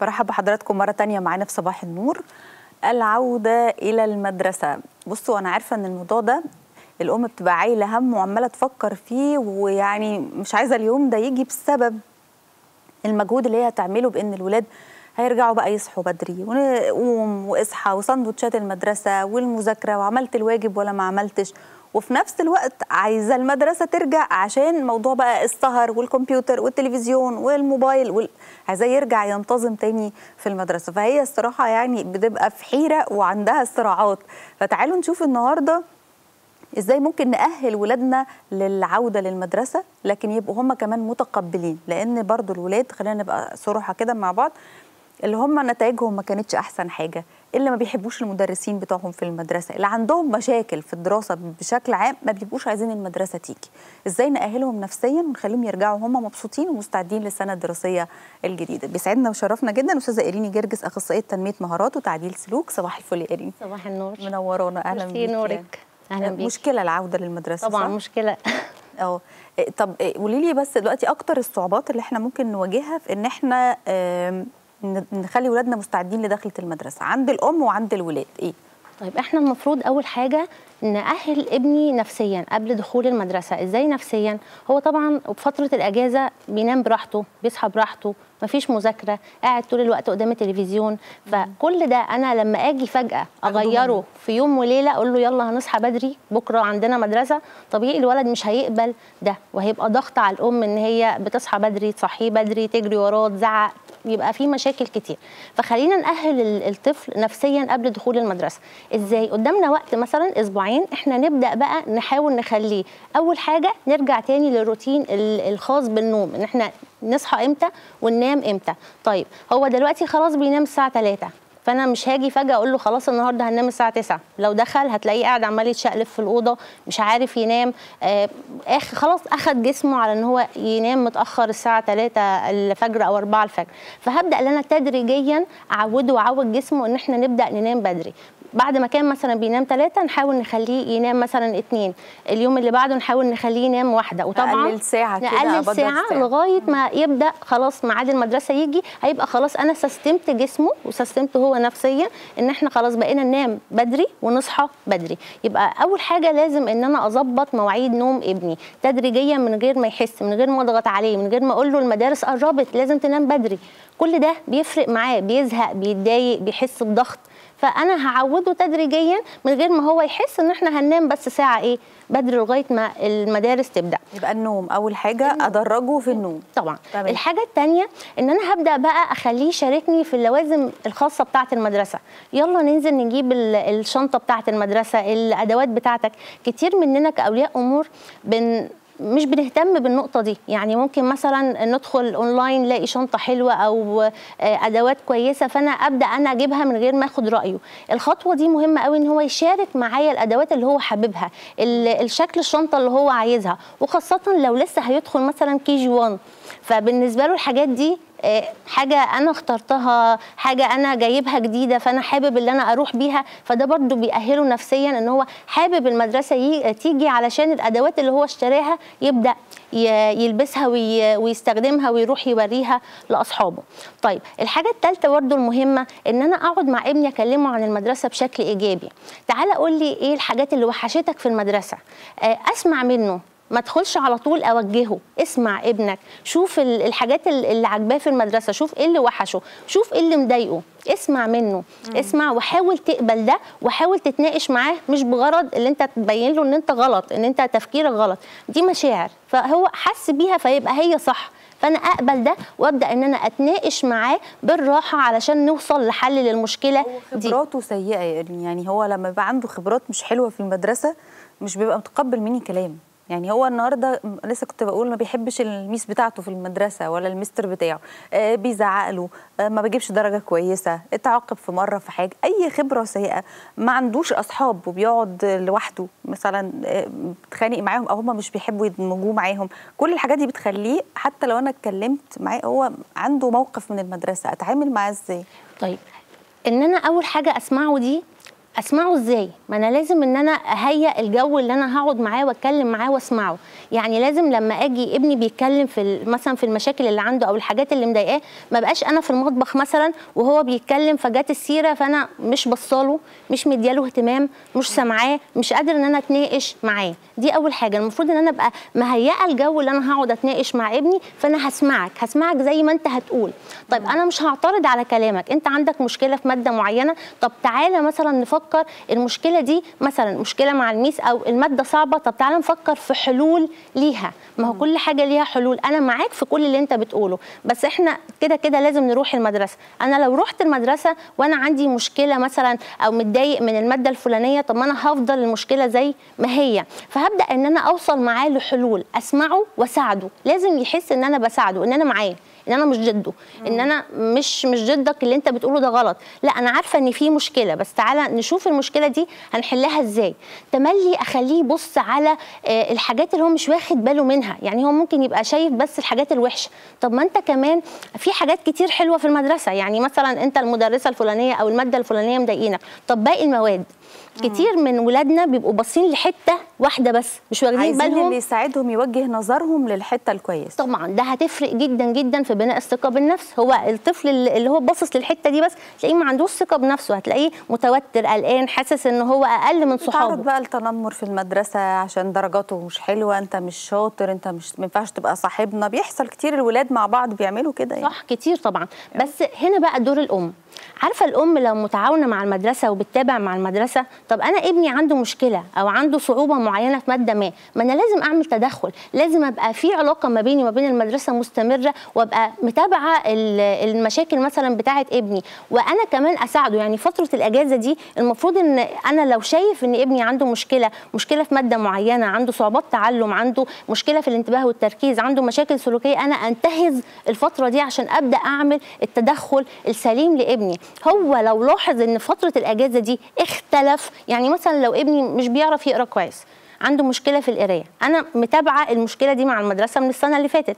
برحب بحضراتكم مرة تانية معانا في صباح النور. العودة إلى المدرسة. بصوا أنا عارفة إن الموضوع ده الأم بتبقى عايلة هم وعمالة تفكر فيه، ويعني مش عايزة اليوم ده يجي بسبب المجهود اللي هي هتعمله بإن الولاد هيرجعوا بقى يصحوا بدري ونقوم واصحى وسندوتشات المدرسة والمذاكرة وعملت الواجب ولا ما عملتش، وفي نفس الوقت عايزة المدرسة ترجع عشان موضوع بقى السهر والكمبيوتر والتلفزيون والموبايل عايزاه يرجع ينتظم تاني في المدرسة. فهي الصراحة يعني بتبقى في حيرة وعندها صراعات. فتعالوا نشوف النهاردة ازاي ممكن نأهل ولادنا للعودة للمدرسة، لكن يبقوا هم كمان متقبلين، لأن برضو الولاد خلينا نبقى صراحة كده مع بعض اللي هم نتائجهم ما كانتش أحسن حاجة، اللي ما بيحبوش المدرسين بتوعهم في المدرسة، اللي عندهم مشاكل في الدراسة بشكل عام ما بيبقوش عايزين المدرسة تيجي. إزاي نأهلهم نفسيا ونخليهم يرجعوا هم مبسوطين ومستعدين للسنة الدراسية الجديدة؟ بيسعدنا وشرفنا جدا الأستاذة إيريني جرجس، أخصائية تنمية مهارات وتعديل سلوك. صباح الفل يا إيريني. صباح النور. منورانا. أهلا بيك. نورك. أهلا بيك. مشكلة العودة للمدرسة طبعا، صح؟ مشكلة. طب قولي لي بس دلوقتي أكتر الصعوبات اللي إحنا ممكن نواجهها في إن إحنا نخلي ولادنا مستعدين لدخلة المدرسة عند الأم وعند الولاد إيه؟ طيب إحنا المفروض أول حاجة نأهل ابني نفسيا قبل دخول المدرسة. إزاي نفسيا؟ هو طبعا بفترة الأجازة بينام براحته، بيصحى براحته، مفيش مذاكرة، قاعد طول الوقت قدام التلفزيون، فكل ده أنا لما أجي فجأة أغيره في يوم وليلة أقول له يلا هنصحى بدري بكرة عندنا مدرسة، طبيعي الولد مش هيقبل ده، وهيبقى ضغط على الأم إن هي بتصحى بدري، تصحيه بدري، تجري وراه، تزعق، يبقى في مشاكل كتير. فخلينا نأهل الطفل نفسيا قبل دخول المدرسة. إزاي؟ قدامنا وقت مثلا أسبوعين إحنا نبدأ بقى نحاول نخليه أول حاجة نرجع تاني للروتين الخاص بالنوم، إن إحنا نصحى إمتى وننام إمتى. طيب هو دلوقتي خلاص بينام الساعة 3، فأنا مش هاجي فجأة أقول له خلاص النهارده هننام الساعة 9، لو دخل هتلاقيه قاعد عمال يتشقلب في الأوضة مش عارف ينام، خلاص أخد جسمه على إن هو ينام متأخر الساعة 3 الفجر أو 4 الفجر، فهبدأ إن أنا تدريجيا أعوده وأعود جسمه إن إحنا نبدأ ننام بدري. بعد ما كان مثلا بينام 3 نحاول نخليه ينام مثلا 2، اليوم اللي بعده نحاول نخليه ينام 1، وطبعا نقلل ساعة كده لغاية ما يبدأ خلاص ميعاد المدرسة يجي، هيبقى خلاص أنا سستمت جسمه وسستمت هو نفسيا إن إحنا خلاص بقينا ننام بدري ونصحى بدري. يبقى أول حاجة لازم إن أنا أظبط مواعيد نوم ابني تدريجيا من غير ما يحس، من غير ما أضغط عليه، من غير ما أقول له المدارس قربت لازم تنام بدري، كل ده بيفرق معاه، بيزهق، بيتضايق، بيحس بضغط. فأنا هعوده تدريجيا من غير ما هو يحس إن إحنا هننام بس ساعة بدري لغاية ما المدارس تبدأ. يبقى النوم أول حاجة، أدرجه في النوم طبعا. الحاجة التانية إن أنا هبدأ بقى أخليه يشاركني في اللوازم الخاصة بتاعة المدرسة، يلا ننزل نجيب الشنطة بتاعة المدرسة، الأدوات بتاعتك. كتير مننا كأولياء أمور مش بنهتم بالنقطة دي، يعني ممكن مثلا ندخل اونلاين نلاقي شنطة حلوة أو أدوات كويسة فأنا أبدأ أنا أجيبها من غير ما أخد رأيه. الخطوة دي مهمة قوي إن هو يشارك معايا الأدوات اللي هو حاببها، الشكل الشنطة اللي هو عايزها، وخاصة لو لسه هيدخل مثلا KG 1، فبالنسبة له الحاجات دي حاجة أنا اخترتها، حاجة أنا جايبها جديدة، فأنا حابب اللي أنا أروح بيها، فده برضو بيأهله نفسيا إن هو حابب المدرسة تيجي علشان الأدوات اللي هو اشتراها يبدأ يلبسها ويستخدمها ويروح يوريها لأصحابه. طيب الحاجة الثالثة برضو المهمة إن أنا أقعد مع ابني أكلمه عن المدرسة بشكل إيجابي. تعالى قول لي إيه الحاجات اللي وحشتك في المدرسة؟ أسمع منه، ما تدخلش على طول، اوجهه، اسمع ابنك، شوف الحاجات اللي عجباه في المدرسه، شوف ايه اللي وحشه، شوف ايه اللي مضايقه، اسمع منه، اسمع وحاول تقبل ده وحاول تتناقش معاه، مش بغرض اللي انت تبين له ان انت غلط، ان انت تفكيرك غلط، دي مشاعر فهو حس بيها فيبقى هي صح، فانا اقبل ده وابدا ان انا اتناقش معاه بالراحه علشان نوصل لحل للمشكله دي. خبراته سيئه يعني هو لما بيبقى عنده خبرات مش حلوه في المدرسه مش بيبقى متقبل مني كلام. يعني هو النهارده لسه كنت بقول ما بيحبش الميس بتاعته في المدرسه ولا المستر بتاعه، بيزعق له، ما بيجيبش درجه كويسه، اتعاقب في مره في حاجه، اي خبره سيئه، ما عندوش اصحاب وبيقعد لوحده مثلا بتخانق معاهم او هم مش بيحبوا يدمجوه معاهم، كل الحاجات دي بتخليه حتى لو انا اتكلمت معاه هو عنده موقف من المدرسه، اتعامل معاه ازاي؟ طيب ان انا اول حاجه اسمعه دي اسمعه ازاي؟ ما انا لازم ان انا اهيئ الجو اللي انا هقعد معاه واتكلم معاه واسمعه. يعني لازم لما اجي ابني بيتكلم في مثلا في المشاكل اللي عنده او الحاجات اللي مضايقاه، ما بقاش انا في المطبخ مثلا وهو بيتكلم فجات السيره فانا مش بصاله، مش مدياله اهتمام، مش سامعاه، مش قادر ان انا اتناقش معاه. دي اول حاجه، المفروض ان انا ابقى مهيئه الجو اللي انا هقعد اتناقش مع ابني، فانا هسمعك زي ما انت هتقول. طيب انا مش هعترض على كلامك، انت عندك مشكله في ماده معينه، طب تعالى مثلا نفكر المشكله دي، مثلا مشكله مع الميس او الماده صعبه، طب تعالى نفكر في حلول ليها. ما هو كل حاجه ليها حلول، انا معاك في كل اللي انت بتقوله، بس احنا كده كده لازم نروح المدرسه. انا لو رحت المدرسه وانا عندي مشكله مثلا او متضايق من الماده الفلانيه، طب ما انا هفضل المشكله زي ما هي، فهبدا ان انا اوصل معاه لحلول، اسمعه واساعده. لازم يحس ان انا بساعده، ان انا معاه، ان انا مش ضده، ان انا مش ضدك، اللي انت بتقوله ده غلط، لا انا عارفه ان في مشكله، بس تعالى نشوف المشكله دي هنحلها ازاي. تملي اخليه يبص على الحاجات اللي هو مش واخد باله منها، يعني هو ممكن يبقى شايف بس الحاجات الوحشه، طب ما انت كمان في حاجات كتير حلوه في المدرسه، يعني مثلا انت المدرسه الفلانيه او الماده الفلانيه مضايقينك، طب باقي المواد كتير من ولادنا بيبقوا باصين لحته واحده بس، مش واخدين بالهم، عايزين اللي يساعدهم يوجه نظرهم للحته الكويسه. طبعا ده هتفرق جدا جدا في بناء الثقه بالنفس. هو الطفل اللي هو باصص للحته دي بس تلاقيه ما عندوش ثقه بنفسه، هتلاقيه متوتر قلقان حاسس ان هو اقل من صحابه. تعرض بقى لتنمر في المدرسه عشان درجاته مش حلوه، انت مش شاطر، انت مش ما ينفعش تبقى صاحبنا. بيحصل كتير الولاد مع بعض بيعملوا كده يعني. صح كتير طبعا، بس هنا بقى دور الام. عارفه الام لو متعاونه مع المدرسه وبتتابع مع المدرسه، طب انا ابني عنده مشكله او عنده صعوبه معينه في ماده ما انا لازم اعمل تدخل، لازم ابقى في علاقه ما بيني وما بين المدرسه مستمره، وابقى متابعه المشاكل مثلا بتاعه ابني، وانا كمان اساعده. يعني فتره الاجازه دي المفروض ان انا لو شايف ان ابني عنده مشكله في ماده معينه، عنده صعوبات تعلم، عنده مشكله في الانتباه والتركيز، عنده مشاكل سلوكيه، انا انتهز الفتره دي عشان ابدا اعمل التدخل السليم لابني. هو لو لاحظ ان فتره الاجازه دي اختلف، يعني مثلا لو ابني مش بيعرف يقرا كويس، عنده مشكله في القرايه، انا متابعه المشكله دي مع المدرسه من السنه اللي فاتت،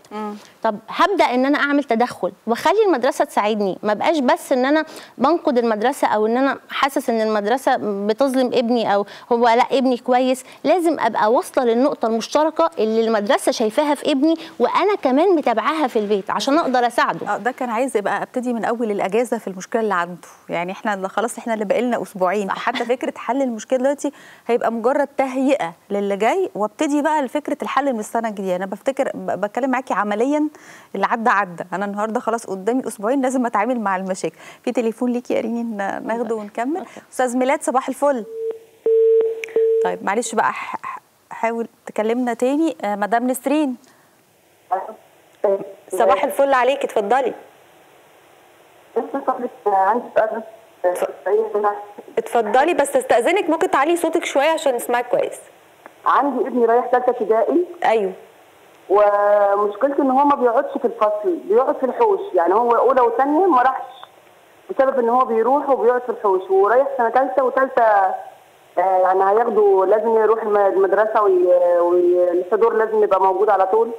طب هبدا ان انا اعمل تدخل واخلي المدرسه تساعدني، ما بقاش بس ان انا بنقد المدرسه او ان انا حاسس ان المدرسه بتظلم ابني او هو لا ابني كويس. لازم ابقى واصله للنقطه المشتركه اللي المدرسه شايفاها في ابني وانا كمان متابعاها في البيت عشان اقدر اساعده. ده كان عايز يبقى ابتدي من اول الاجازه في المشكله اللي عنده، يعني احنا خلاص احنا اللي بقالنا اسبوعين، حتى فكره حل المشكله دلوقتي هيبقى مجرد تهيئه للي جاي، وابتدي بقى لفكره الحل من السنه الجديده. انا بفتكر بتكلم معاكي عمليا، اللي عدى انا النهارده خلاص قدامي اسبوعين لازم اتعامل مع المشاكل. في تليفون ليكي يا ريني ناخده ونكمل. استاذ ميلاد صباح الفل. طيب معلش بقى حاول تكلمنا تاني. مدام نسرين صباح الفل عليكي، اتفضلي. اتفضلي بس استاذنك، ممكن تعلي صوتك شويه عشان نسمعك كويس. عندي ابني رايح ثالثه ابتدائي. ايوه. ومشكلته ان هو ما بيقعدش في الفصل، بيقعد في الحوش، يعني هو اولى وثانيه ما راحش بسبب ان هو بيروح وبيقعد في الحوش، ورايح سنه ثالثه، وثالثه يعني هياخده لازم يروح المدرسه والحضور لازم يبقى موجود على طول،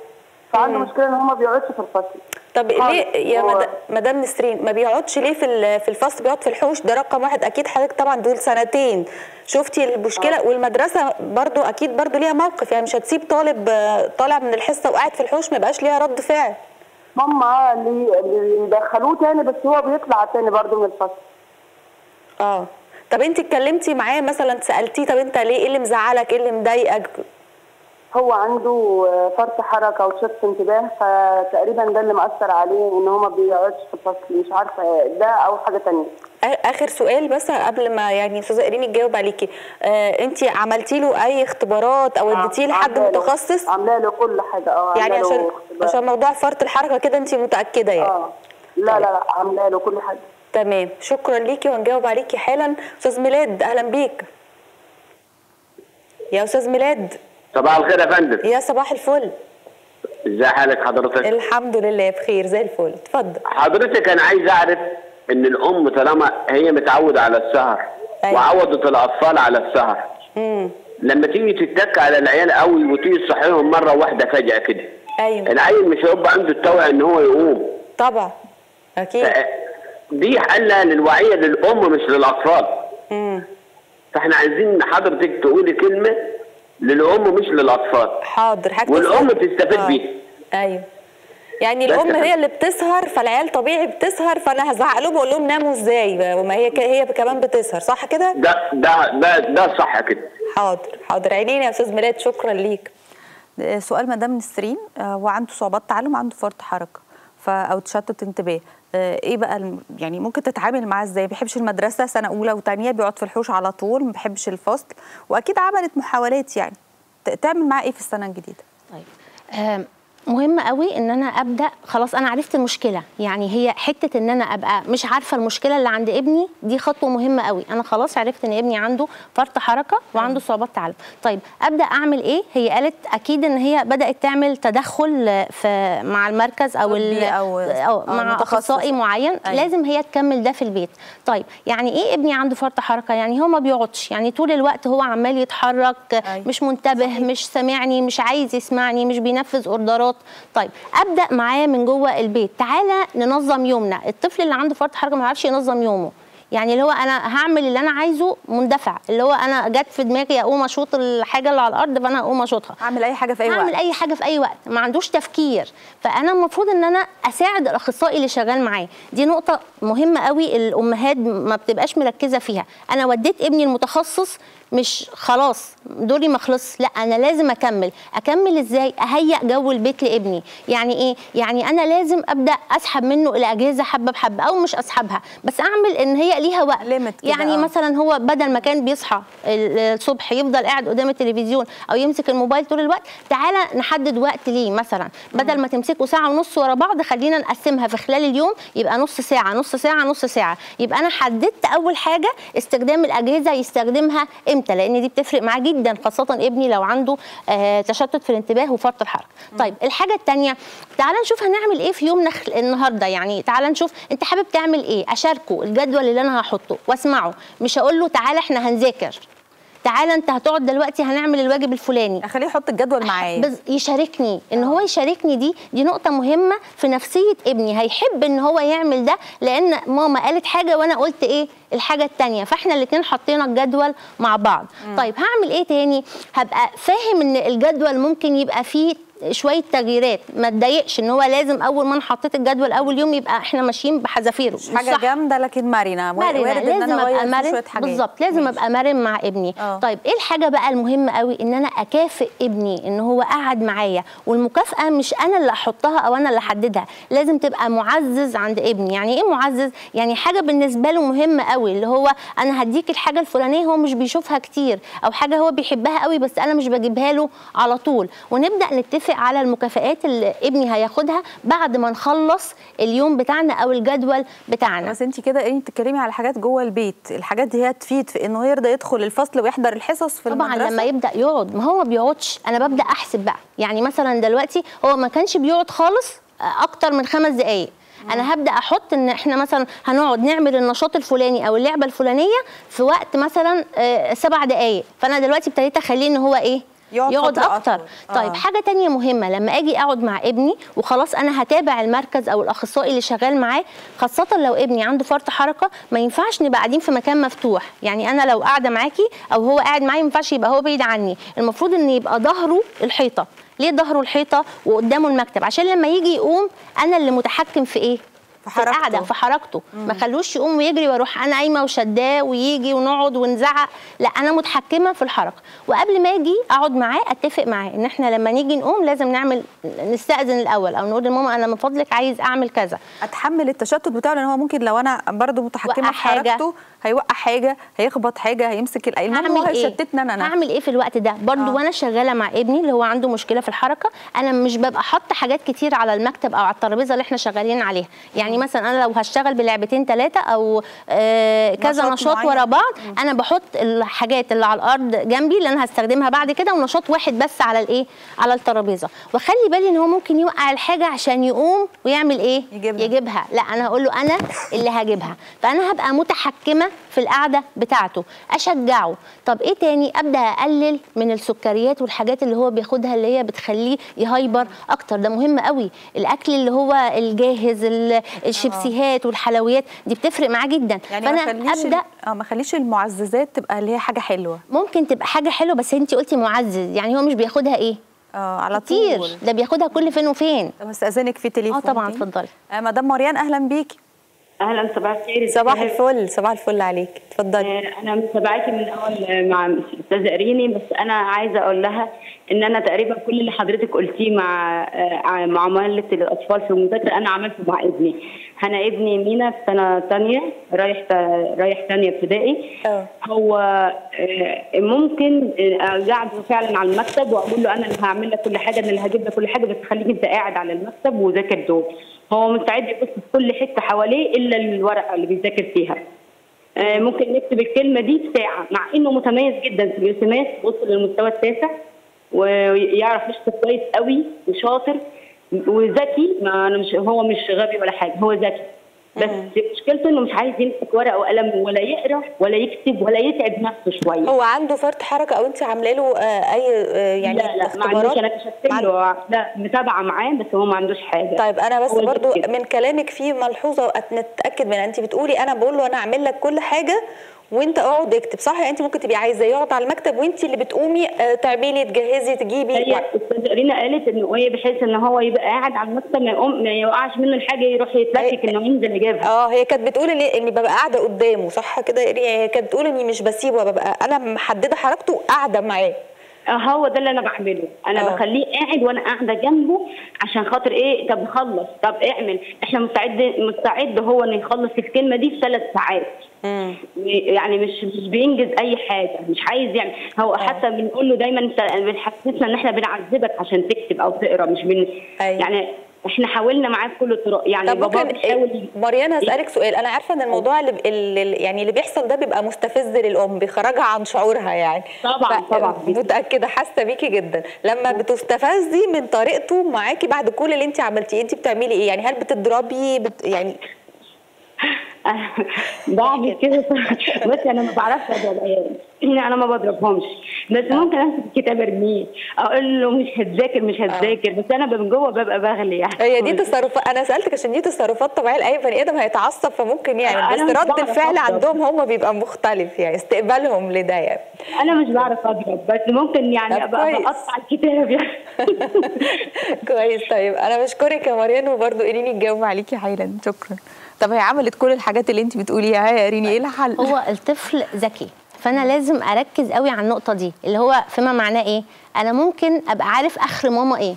فعنده مشكله ان هو ما بيقعدش في الفصل. طب ليه يا مدام نسرين ما بيقعدش ليه في الفصل، بيقعد في الحوش؟ ده رقم واحد. اكيد حضرتك طبعا دول سنتين شفتي المشكله، والمدرسه برضو اكيد برضو ليها موقف، يعني مش هتسيب طالب طالع من الحصه وقاعد في الحوش ما يبقاش ليها رد فعل. ماما اللي دخلوه تاني بس هو بيطلع تاني برضو من الفصل. طب انت اتكلمتي معاه مثلا، سالتيه طب انت ليه، ايه اللي مزعلك، ايه اللي مضايقك؟ هو عنده فرط حركه وشط انتباه، فتقريبا ده اللي مأثر عليه ان هو ما بيقعدش في الفصل، مش عارفه ده او حاجه ثانيه. اخر سؤال بس قبل ما يعني استاذه إيريني تجاوب عليكي، انت عملتي له اي اختبارات او اديتيه لحد متخصص؟ عامله له كل حاجه. يعني عشان موضوع فرط الحركه كده انت متاكده يعني؟ لا عامله له كل حاجه. تمام، شكرا ليكي وهنجاوب عليكي حالا. استاذ ميلاد اهلا بيك. يا استاذ ميلاد صباح الخير يا فندم. يا صباح الفل. ازي حالك حضرتك؟ الحمد لله بخير زي الفل، اتفضل. حضرتك انا عايز اعرف ان الام طالما هي متعوده على السهر، أيوة، وعودت الاطفال على السهر، لما تيجي تتك على العيال قوي وتيجي تصحيهم مره واحده فجاه كده، ايوه، العيل مش هيبقى عنده التوعيه ان هو يقوم. طبعا اكيد. دي حاله للوعيه للام مش للاطفال. فاحنا عايزين حضرتك تقولي كلمه للام مش للاطفال. حاضر حاجة والام تستفاد بيها. ايوه يعني الام هي اللي بتسهر، فالعيال طبيعي بتسهر، فانا هزعق لهم واقول لهم ناموا ازاي، وما هي كمان بتسهر، صح كده؟ ده صح كده. حاضر حاضر، عينينا يا استاذ ميلاد، شكرا ليك. سؤال مدام نسرين، وعنده صعوبات تعلم، عنده فرط حركه او تشتت انتباه، ايه بقى يعني ممكن تتعامل معاه ازاي؟ ما بيحبش المدرسه، سنه اولى وثانيه بيقعد في الحوش على طول، ما بيحبش الفصل، واكيد عملت محاولات، يعني تعمل معاه ايه في السنه الجديده؟ طيب مهم قوي ان انا ابدا، خلاص انا عرفت المشكله، يعني هي حته ان انا ابقى مش عارفه المشكله اللي عند ابني، دي خطوه مهمه قوي. انا خلاص عرفت ان ابني عنده فرط حركه وعنده صعوبات تعلم، طيب ابدا اعمل ايه؟ هي قالت اكيد ان هي بدات تعمل تدخل في مع المركز او مع اخصائي معين. أيوة. لازم هي تكمل ده في البيت. طيب يعني ايه ابني عنده فرط حركه؟ يعني هو ما بيقعدش، يعني طول الوقت هو عمال يتحرك. أيوة. مش منتبه. أيوة. مش سامعني، مش عايز يسمعني، مش بينفذ اوردرات. طيب ابدا معاه من جوه البيت، تعالى ننظم يومنا. الطفل اللي عنده فرط حركه ما بيعرفش ينظم يومه، يعني اللي هو انا هعمل اللي انا عايزه مندفع، اللي هو انا جت في دماغي اقوم اشوط الحاجه اللي على الارض فانا هقوم اشوطها، اعمل اي حاجه في اي وقت، اعمل اي حاجه في اي وقت، ما عندوش تفكير. فانا المفروض ان انا اساعد الاخصائي اللي شغال معاه. دي نقطه مهمه قوي الامهات ما بتبقاش مركزه فيها. انا وديت ابني المتخصص، مش خلاص دوري ما خلص، لا انا لازم اكمل ازاي؟ اهيئ جو البيت لابني. يعني ايه؟ يعني انا لازم ابدا اسحب منه الاجهزه حبه بحبه، او مش اسحبها بس اعمل ان هي ليها وقت، يعني مثلا هو بدل ما كان بيصحى الصبح يفضل قاعد قدام التلفزيون او يمسك الموبايل طول الوقت، تعالى نحدد وقت ليه، مثلا بدل ما تمسكه ساعه ونص ورا بعض خلينا نقسمها في خلال اليوم، يبقى نص ساعه نص ساعه نص ساعه. يبقى انا حددت اول حاجه استخدام الاجهزه يستخدمها امتى، لان دي بتفرق معاه جدا، خاصه ابني لو عنده تشتت في الانتباه وفرط الحركه. طيب الحاجه الثانيه، تعالى نشوف هنعمل ايه في يومنا النهارده، يعني تعالى نشوف انت حابب تعمل ايه، اشاركه الجدول اللي انا هحطه واسمعه، مش هقول له تعالى احنا هنذاكر، تعالى انت هتقعد دلوقتي هنعمل الواجب الفلاني، اخليه يحط الجدول معايا، يشاركني، ان هو يشاركني. دي نقطه مهمه في نفسيه ابني، هيحب ان هو يعمل ده، لان ماما قالت حاجه وانا قلت ايه الحاجه الثانيه، فاحنا الاثنين حطينا الجدول مع بعض. طيب هعمل ايه تاني؟ هبقى فاهم ان الجدول ممكن يبقى فيه شويه تغييرات، ما تضايقش ان هو لازم اول ما انا حطيت الجدول اول يوم يبقى احنا ماشيين بحذافيره، مش حاجه جامده لكن مرنه، لازم ابقى مرن. بالظبط، لازم ابقى مرن مع ابني. طيب ايه الحاجه بقى المهمه قوي؟ ان انا اكافئ ابني ان هو قعد معايا، والمكافاه مش انا اللي احطها او انا اللي احددها، لازم تبقى معزز عند ابني. يعني ايه معزز؟ يعني حاجه بالنسبه له مهمه قوي، اللي هو انا هديك الحاجه الفلانيه هو مش بيشوفها كتير، او حاجه هو بيحبها قوي بس انا مش بجيبها له على طول، ونبدا نتفق على المكافآت اللي ابني هياخدها بعد ما نخلص اليوم بتاعنا او الجدول بتاعنا. بس انت كده بتتكلمي على حاجات جوه البيت، الحاجات دي هي تفيد في انه يرضى يدخل الفصل ويحضر الحصص في المدرسه؟ طبعا لما يبدا يقعد، ما هو ما بيقعدش، انا ببدا احسب بقى، يعني مثلا دلوقتي هو ما كانش بيقعد خالص اكتر من 5 دقائق، انا هبدا احط ان احنا مثلا هنقعد نعمل النشاط الفلاني او اللعبه الفلانيه في وقت مثلا 7 دقائق، فانا دلوقتي ابتديت اخليه ان هو يقعد اكتر. طيب حاجه تانية مهمه، لما اجي اقعد مع ابني وخلاص انا هتابع المركز او الاخصائي اللي شغال معاه، خاصه لو ابني عنده فرط حركه ما ينفعش نبقى قاعدين في مكان مفتوح، يعني انا لو قاعده معاكي او هو قاعد معايا ما ينفعش يبقى هو بعيد عني، المفروض ان يبقى ظهره الحيطه. ليه ظهره الحيطه وقدامه المكتب؟ عشان لما يجي يقوم انا اللي متحكم في في حركته، ما خلوش يقوم ويجري واروح انا قايمه وشداه ويجي ونقعد ونزعق، لا انا متحكمه في الحركه. وقبل ما اجي اقعد معاه اتفق معاه ان احنا لما نيجي نقوم لازم نستأذن الاول، او نقول لماما انا من فضلك عايز اعمل كذا، اتحمل التشتت بتاعه، لان هو ممكن لو انا برده متحكمه في حركته هيوقع حاجه، هيخبط حاجه، هيمسك المهم هيشتتني انا هعمل ايه في الوقت ده برده؟ وانا شغاله مع ابني اللي هو عنده مشكله في الحركه، انا مش ببقى حاطه حاجات كتير على المكتب او على الترابيزه اللي احنا شغالين عليها، يعني مثلا انا لو هشتغل بلعبتين 3 او كذا نشاط ورا بعض، انا بحط الحاجات اللي على الارض جنبي اللي انا هستخدمها بعد كده، ونشاط واحد بس على على الترابيزه، واخلي بالي ان هو ممكن يوقع الحاجه عشان يقوم ويعمل يجيبها، لا انا هقول له انا اللي هجيبها، فانا هبقى متحكمه في القعده بتاعته، اشجعه. طب ايه تاني؟ ابدا اقلل من السكريات والحاجات اللي هو بياخدها اللي هي بتخليه يهايبر اكتر، ده مهم قوي، الاكل اللي هو الجاهز الشيبسيهات والحلويات دي بتفرق معاه جدا. يعني فانا ابدا ما خليش المعززات تبقى اللي هي حاجه حلوه، ممكن تبقى حاجه حلوه بس انت قلتي معزز، يعني هو مش بياخدها ايه على كتير. طول ده بياخدها كل فين وفين. طب استاذنك في تليفون. طبعا اتفضلي. مدام مريان اهلا بيكي. اهلا، صباح الخير. صباح الفل. صباح الفل عليك، اتفضلي. انا متابعاكي من اول مع الاستاذه إيريني، بس انا عايزه اقول لها ان انا تقريبا كل اللي حضرتك قلتيه مع مهله الاطفال في المذاكره انا عملته مع ابني. انا ابني مينا في سنه ثانيه، رايح ثانيه ابتدائي. هو ممكن قاعد فعلا على المكتب واقول له انا اللي هعمل لك كل حاجه، انا اللي هجيب لك كل حاجه، بس خليك انت قاعد على المكتب وذاكر دول. هو مستعد يبص في كل حته حواليه الا الورقه اللي بيذاكر فيها. ممكن يكتب الكلمه دي في ساعه، مع انه متميز جدا في الرسومات، وصل للمستوى التاسع ويعرف يشتغل كويس قوي وشاطر وذكي. ما انا مش، هو مش غبي ولا حاجه، هو ذكي، بس مشكلته انه مش عايز يمسك ورقه وقلم ولا يقرا ولا يكتب ولا يتعب نفسه شويه. هو عنده فرط حركه او انت عامله له اي يعني اختبارات؟ لا انا كشفت له، لا متابعه معاه، بس هو ما عندوش حاجه. طيب انا بس برضو من كلامك في ملحوظه نتاكد منها، انت بتقولي انا بقول له انا اعمل لك كل حاجه وانت اقعد اكتب، صح؟ انت ممكن تبقي عايزه يقعد على المكتب وانت اللي بتقومي تعملي تجهزي تجيبي. هي الاستاذه إيرينا قالت انه ايه، بحيث ان هو يبقى قاعد على المكتب ما يوقعش منه الحاجه، يروح يتلكك انه ينزل يجيبها. هي كانت بتقول اني ببقى قاعده قدامه، صح كده يا إيرينا؟ هي كانت بتقول اني مش بسيبه، ببقى انا محدده حركته وقاعده معاه. هو ده اللي انا بعمله، انا بخليه قاعد وانا قاعده جنبه عشان خاطر ايه، طب خلص، طب اعمل، احنا مستعد هو انه يخلص الكلمه دي في 3 ساعات. يعني مش بينجز اي حاجه، مش عايز يعني. هو حتى بنقول له دايما انت بنحسسنا ان احنا بنعذبك عشان تكتب او تقرا، مش يعني احنا حاولنا معاه بكل الطرق. يعني بابا بيحاول. مريان هسألك سؤال، انا عارفه ان الموضوع اللي بيحصل ده بيبقى مستفز للام، بيخرجها عن شعورها يعني. طبعا متاكده حاسه بيكي جدا. لما بتستفزي من طريقته معاكي بعد كل اللي انت عملتيه، انت بتعملي ايه؟ يعني هل بتضربي يعني بعمل كده؟ بس انا ما بعرفش اضرب عيالي، انا ما بضربهمش، بس ممكن امسك الكتاب ارميه، اقول له مش هتذاكر، بس انا من جوه ببقى بغلي يعني. هي دي تصرفات، انا سالتك عشان دي تصرفات طبيعيه لاي بني ادم هيتعصب، فممكن يعني بس رد الفعل عندهم هم بيبقى مختلف، يعني استقبالهم لده يعني. انا مش بعرف اضرب، بس ممكن يعني ابقى بقطع الكتاب يعني. كويس. طيب انا بشكرك يا مريان، وبرده إيريني تجاوب عليكي حالا. شكرا. طب هي عملت كل الحاجات اللي انت بتقوليها يا إيريني، ايه الحل؟ هو الطفل ذكي، فانا لازم اركز قوي على النقطه دي، اللي هو فيما معناه ايه. انا ممكن ابقى عارف اخر ماما ايه،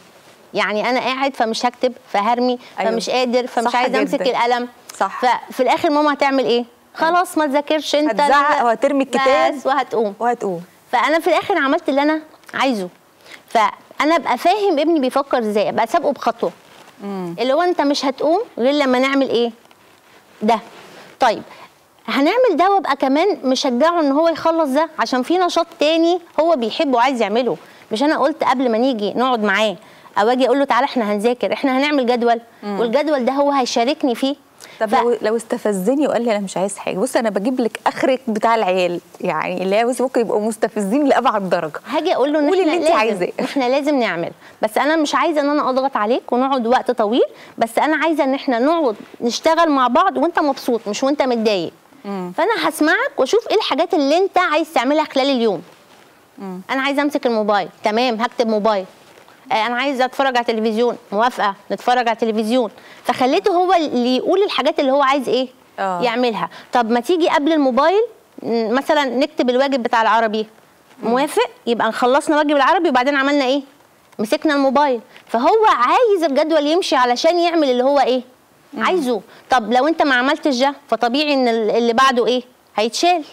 يعني انا قاعد فمش هكتب فهرمي، فمش قادر، فمش عايز امسك القلم، صح. ففي الاخر ماما هتعمل ايه؟ خلاص ما تذاكرش انت، هتزعق وهترمي الكتاب وهتقوم. فانا في الاخر عملت اللي انا عايزه. فانا ابقى فاهم ابني بيفكر ازاي، ابقى سابقه بخطوه، اللي هو انت مش هتقوم غير لما نعمل ايه ده. طيب هنعمل ده، وابقى كمان مشجعه ان هو يخلص ده، عشان في نشاط تاني هو بيحبه وعايز يعمله. مش انا قلت قبل ما نيجي نقعد معاه او اجي اقول له تعالى احنا هنذاكر، احنا هنعمل جدول والجدول ده هو هيشاركني فيه. طب لو استفزني وقال لي انا مش عايز حاجه، بص انا بجيب لك اخرك بتاع العيال، يعني اللي هي بص ممكن يبقوا مستفزين لابعد درجه، هاجي اقول له قولي اللي انت عايزاه، احنا لازم نعمل، بس انا مش عايزه ان انا اضغط عليك ونقعد وقت طويل، بس انا عايزه ان احنا نقعد نشتغل مع بعض وانت مبسوط مش وانت متضايق. فانا هسمعك واشوف ايه الحاجات اللي انت عايز تعملها خلال اليوم. انا عايزه امسك الموبايل، تمام هكتب موبايل. انا عايزه اتفرج على التلفزيون، موافقه نتفرج على التلفزيون. فخليته هو اللي يقول الحاجات اللي هو عايز ايه يعملها. طب ما تيجي قبل الموبايل مثلا نكتب الواجب بتاع العربي، موافق، يبقى خلصنا واجب العربي وبعدين عملنا ايه؟ مسكنا الموبايل. فهو عايز الجدول يمشي علشان يعمل اللي هو ايه عايزه. طب لو انت ما عملتش ده فطبيعي ان اللي بعده ايه هيتشال.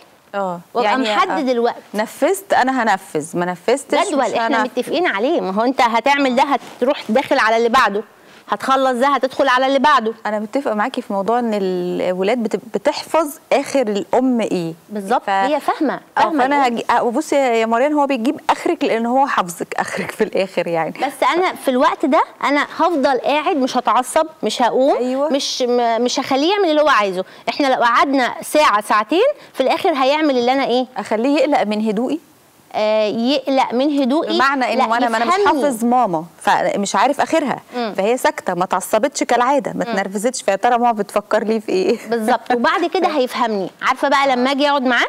وابقى محدد الوقت. نفذت انا هنفذ، ما نفذتش جدول احنا متفقين عليه. ما هو انت هتعمل ده، هتروح داخل على اللي بعده، هتخلص ده هتدخل على اللي بعده. انا متفقه معاكي في موضوع ان الولاد بتحفظ اخر الام ايه بالظبط. هي فاهمه. انا بصي يا مريان، هو بيجيب اخرك لان هو حافظك اخرك في الاخر يعني. بس انا في الوقت ده انا هفضل قاعد، مش هتعصب، مش هقوم. أيوة. مش هخليه يعمل اللي هو عايزه. احنا لو قعدنا ساعه ساعتين في الاخر هيعمل اللي انا ايه، اخليه يقلق من هدوئي. يقلق من هدوئي، بمعنى انه انا مش حافظ ماما فمش عارف اخرها، فهي ساكته ما اتعصبتش كالعاده، ما اتنرفزتش، فيا ترى ماما بتفكر لي في ايه بالظبط. وبعد كده هيفهمني، عارفه بقى لما اجي اقعد معاه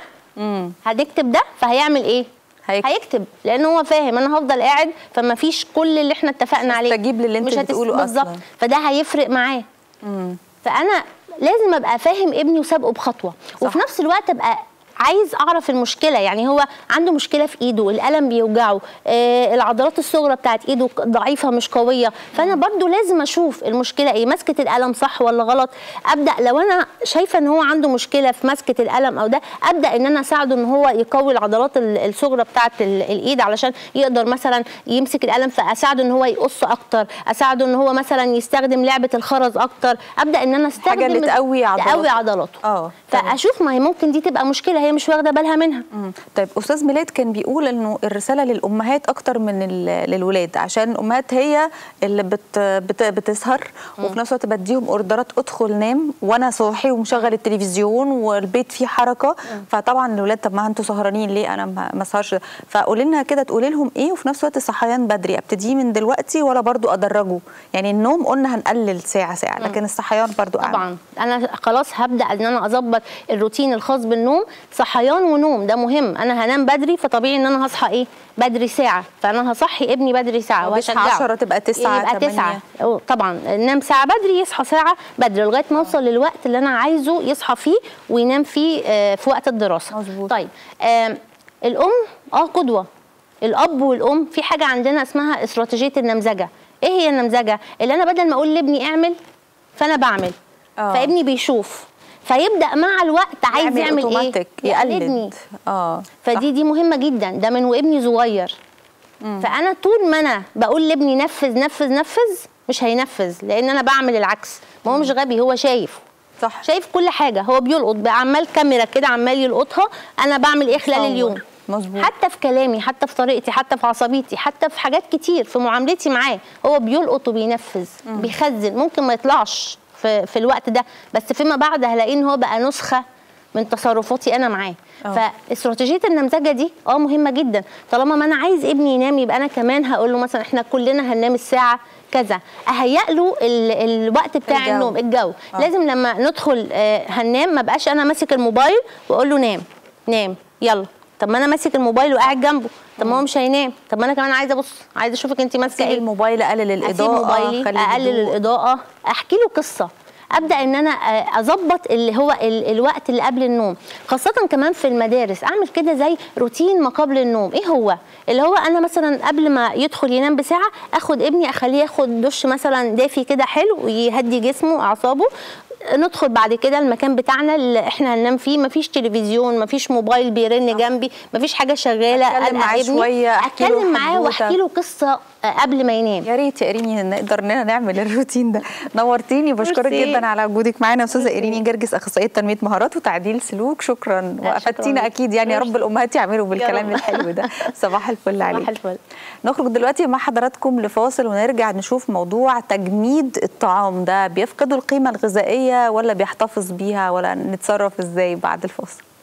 هتكتب ده فهيعمل ايه؟ هيكتب، لان هو فاهم انا هفضل قاعد فما فيش كل اللي احنا اتفقنا عليه، مش هتستجيب للي انت بتقوله بالظبط، فده هيفرق معاه. فانا لازم ابقى فاهم ابني وسابقه بخطوه، وفي نفس الوقت ابقى عايز اعرف المشكله، يعني هو عنده مشكله في ايده، الالم بيوجعه، العضلات الصغرى بتاعت ايده ضعيفه مش قويه، فانا برضو لازم اشوف المشكله ايه، مسكه الالم صح ولا غلط، ابدا لو انا شايفه ان هو عنده مشكله في مسكه الالم او ده، ابدا ان انا اساعده ان هو يقوي العضلات الصغرى بتاعت الايد علشان يقدر مثلا يمسك الالم، فاساعده ان هو يقص اكتر، اساعده ان هو مثلا يستخدم لعبه الخرز اكتر، ابدا ان انا استخدم حاجه اللي تقوي عضلاته. فاشوف ما هي ممكن دي تبقى مشكله هي مش واخده بالها منها. طيب استاذ ميلاد كان بيقول انه الرساله للامهات اكتر من للولاد، عشان الامهات هي اللي بتسهر وفي نفس الوقت بديهم اوردرات، ادخل نام وانا صاحي ومشغل التلفزيون والبيت فيه حركه، فطبعا الولاد طب ما انتوا سهرانين ليه انا ما اسهرش، فقولي لنا كده تقولي لهم ايه، وفي نفس الوقت الصحيان بدري ابتديه من دلوقتي ولا برضو ادرجه؟ يعني النوم قلنا هنقلل ساعه ساعه، لكن الصحيان برضو أعمل. طبعا انا خلاص هبدا ان انا اظبط الروتين الخاص بالنوم، صحيان ونوم ده مهم، انا هنام بدري فطبيعي ان انا هصحى ايه بدري ساعه، فانا هصحي ابني بدري ساعه وهشجعه 10 تبقى 9 8 طبعا نام ساعه بدري يصحى ساعه بدري لغايه ما اوصل للوقت اللي انا عايزه يصحى فيه وينام فيه في وقت الدراسه. مزبوط. طيب الام قدوه، الاب والام في حاجه عندنا اسمها استراتيجيه النمذجه. ايه هي النمذجه؟ اللي انا بدل ما اقول لابني اعمل فانا بعمل، فابني بيشوف فيبدأ مع الوقت عايز يعمل ايه؟ يقلدني. فدي مهمة جدا، ده من وابني صغير. فأنا طول ما أنا بقول لابني نفذ نفذ نفذ مش هينفذ، لأن أنا بعمل العكس، ما هو مش غبي، هو شايف. صح. شايف كل حاجة، هو بيلقط بقى عمال كاميرا كده عمال يلقطها، أنا بعمل إيه خلال اليوم؟ مظبوط. حتى في كلامي، حتى في طريقتي، حتى في عصبيتي، حتى في حاجات كتير في معاملتي معاه، هو بيلقط وبينفذ، بيخزن، ممكن ما يطلعش في الوقت ده، بس فيما بعد هلاقيه ان هو بقى نسخه من تصرفاتي انا معاه. فاستراتيجيه النمذجه دي مهمه جدا، طالما ما انا عايز ابني ينام يبقى انا كمان هقول له مثلا احنا كلنا هننام الساعه كذا، اهيئ له الوقت بتاع الجو. النوم، الجو. لازم لما ندخل هننام ما بقاش انا ماسك الموبايل واقول له نام نام يلا، طب ما انا ماسك الموبايل وقاعد جنبه، طب ما هو مش هينام، طب ما انا كمان عايزه ابص، عايزه اشوفك انت ماسكه ايه. الموبايل اقلل الاضاءه، اقلل الاضاءه، احكي له قصه، ابدا ان انا اظبط اللي هو الوقت اللي قبل النوم، خاصه كمان في المدارس اعمل كده زي روتين ما قبل النوم. ايه هو اللي هو انا مثلا قبل ما يدخل ينام بساعه اخد ابني اخليه ياخد دش مثلا دافي كده حلو ويهدي جسمه اعصابه، ندخل بعد كده المكان بتاعنا اللي احنا هننام فيه، مفيش تلفزيون، مفيش موبايل بيرن جنبي، مفيش حاجه شغاله، اتكلم معاه شويه، اتكلم معاه واحكي له قصه قبل ما ينام. يا ريت يا إيريني نقدر نعمل الروتين ده. نورتيني، بشكرك جدا على وجودك معانا استاذه إيريني جرجس، اخصائيه تنميه مهارات وتعديل سلوك. شكرا، وافدتينا اكيد، يعني يا رب الامهات يعملوا بالكلام الحلو ده. صباح الفل عليك. صباح الفل. نخرج دلوقتي مع حضراتكم لفاصل ونرجع نشوف موضوع تجميد الطعام، ده بيفقدوا القيمه الغذائيه ولا بيحتفظ بيها، ولا نتصرف ازاي بعد الفاصل.